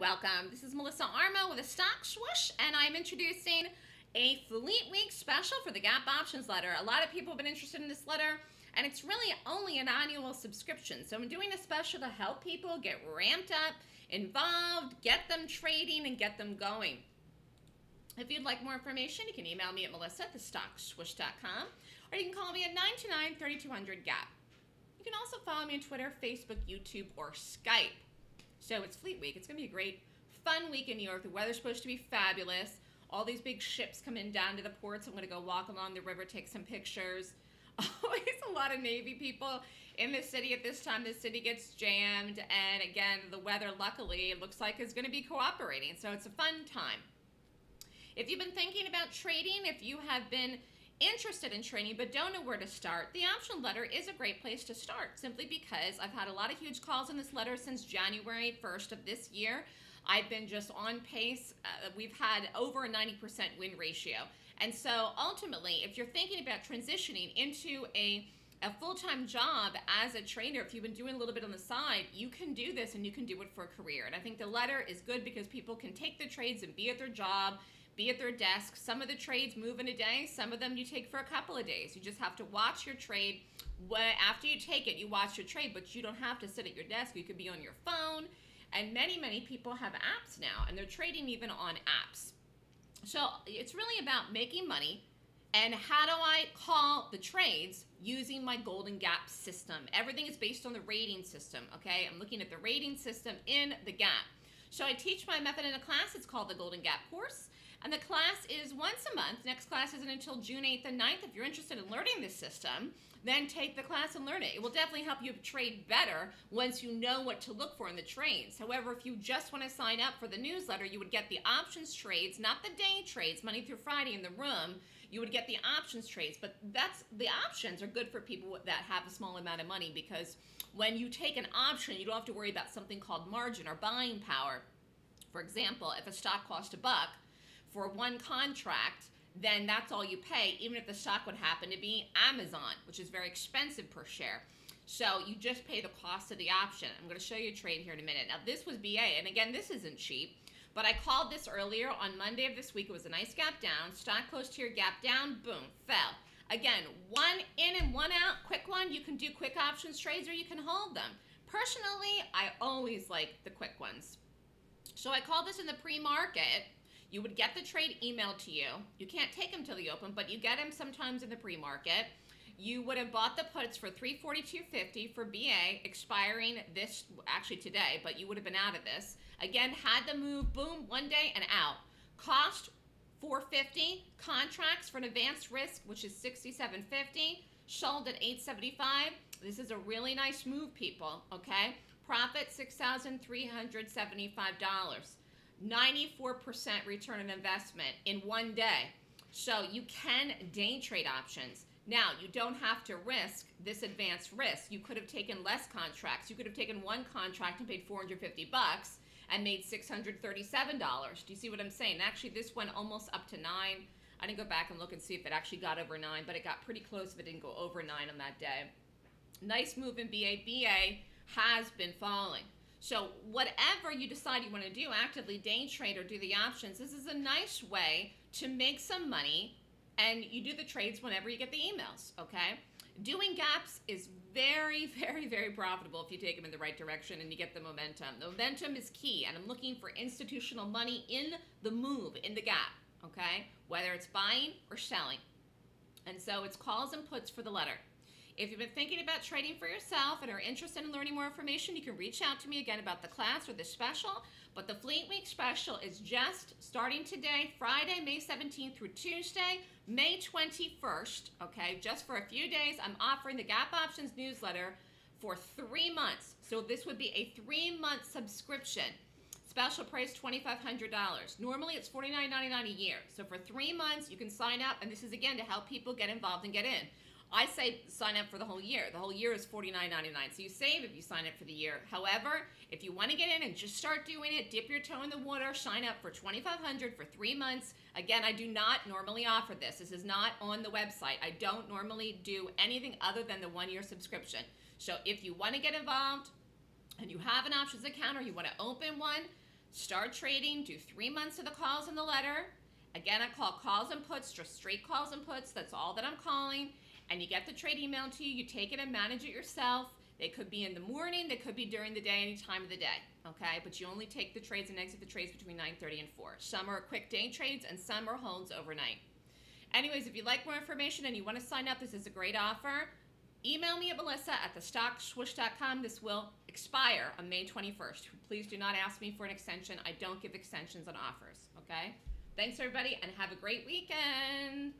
welcome. This is Melissa Armo with a Stock Swoosh, and I'm introducing a Fleet Week special for the Gap Options Letter. A lot of people have been interested in this letter, and it's really only an annual subscription. So I'm doing a special to help people get ramped up, involved, get them trading, and get them going. If you'd like more information, you can email me at melissa@thestockswoosh.com, or you can call me at 929-3200-GAP. You can also follow me on Twitter, Facebook, YouTube, or Skype. So it's Fleet Week. It's going to be a great, fun week in New York. The weather's supposed to be fabulous. All these big ships come in down to the ports. I'm going to go walk along the river, take some pictures. Always a lot of Navy people in the city at this time. The city gets jammed. And again, the weather, luckily, it looks like is going to be cooperating. So it's a fun time. If you've been thinking about trading, if you have been interested in trading but don't know where to start, the option letter is a great place to start, simply because I've had a lot of huge calls in this letter since January 1st of this year. I've been just on pace. We've had over a 90% win ratio. And so ultimately, if you're thinking about transitioning into a full-time job as a trader, if you've been doing a little bit on the side, you can do this, and you can do it for a career. And I think the letter is good because people can take their trades and be at their job, be at their desk. Some of the trades move in a day. Some of them you take for a couple of days. You just have to watch your trade. After you take it, you watch your trade, but you don't have to sit at your desk. You could be on your phone. And many, many people have apps now, and they're trading even on apps. So it's really about making money. And how do I call the trades using my golden gap system? Everything is based on the rating system, okay? I'm looking at the rating system in the gap. So I teach my method in a class. It's called the Golden Gap Course. And the class is once a month. Next class isn't until June 8th and 9th. If you're interested in learning this system, then take the class and learn it. It will definitely help you trade better once you know what to look for in the trades. However, if you just want to sign up for the newsletter, you would get the options trades, not the day trades, Monday through Friday in the room. You would get the options trades, but that's the options are good for people that have a small amount of money, because when you take an option, you don't have to worry about something called margin or buying power. For example, if a stock cost $1 for one contract, then that's all you pay, even if the stock would happen to be Amazon, which is very expensive per share. So you just pay the cost of the option. I'm going to show you a trade here in a minute. Now, this was BA, and again, this isn't cheap, but I called this earlier on Monday of this week. It was a nice gap down. Stock closed here, gap down, boom, fell. Again, one in and one out, quick one. You can do quick options trades, or you can hold them. Personally, I always like the quick ones. So I called this in the pre-market. You would get the trade emailed to you. You can't take them till the open, but you get them sometimes in the pre-market. You would have bought the puts for $342.50 for BA, expiring this, actually today, but you would have been out of this. Again, had the move, boom, one day and out. Cost $450. Contracts for an advanced risk, which is $67.50. Sold at $875. This is a really nice move, people, okay? Profit $6,375. 94% return on investment in one day. So you can day trade options. Now, you don't have to risk this advanced risk. You could have taken less contracts. You could have taken one contract and paid $450 and made $637. Do you see what I'm saying? Actually, this went almost up to 9. I didn't go back and look and see if it actually got over 9, but it got pretty close if it didn't go over 9 on that day. Nice move in BA. BA has been falling. So whatever you decide you want to do, actively day trade or do the options, this is a nice way to make some money, and you do the trades whenever you get the emails, okay? Doing gaps is very, very, very profitable if you take them in the right direction and you get the momentum. The momentum is key, and I'm looking for institutional money in the move, in the gap, okay? Whether it's buying or selling. And so it's calls and puts for the letter. If you've been thinking about trading for yourself and are interested in learning more information, you can reach out to me again about the class or the special. But the Fleet Week special is just starting today, Friday, May 17th through Tuesday, May 21st, okay? Just for a few days, I'm offering the Gap Options newsletter for 3 months. So this would be a 3-month subscription. Special price $2,500. Normally it's $49.99 a year. So for 3 months, you can sign up, and this is again to help people get involved and get in. I say sign up for the whole year. The whole year is $49.99. So you save if you sign up for the year. However, if you want to get in and just start doing it, dip your toe in the water, sign up for $2,500 for 3 months. Again, I do not normally offer this. This is not on the website. I don't normally do anything other than the one-year subscription. So if you want to get involved and you have an options account or you want to open one, Start trading, do 3 months of the calls and the letter. Again, I call calls and puts, just straight calls and puts. That's all that I'm calling. And you get the trade emailed to you. You take it and manage it yourself. They could be in the morning. They could be during the day, any time of the day. Okay, but you only take the trades and exit the trades between 9:30 and 4. Some are quick day trades and some are holds overnight. Anyways, if you'd like more information and you want to sign up, this is a great offer. Email me at melissa@thestockswoosh.com. This will expire on May 21st. Please do not ask me for an extension. I don't give extensions on offers, okay? Thanks, everybody, and have a great weekend.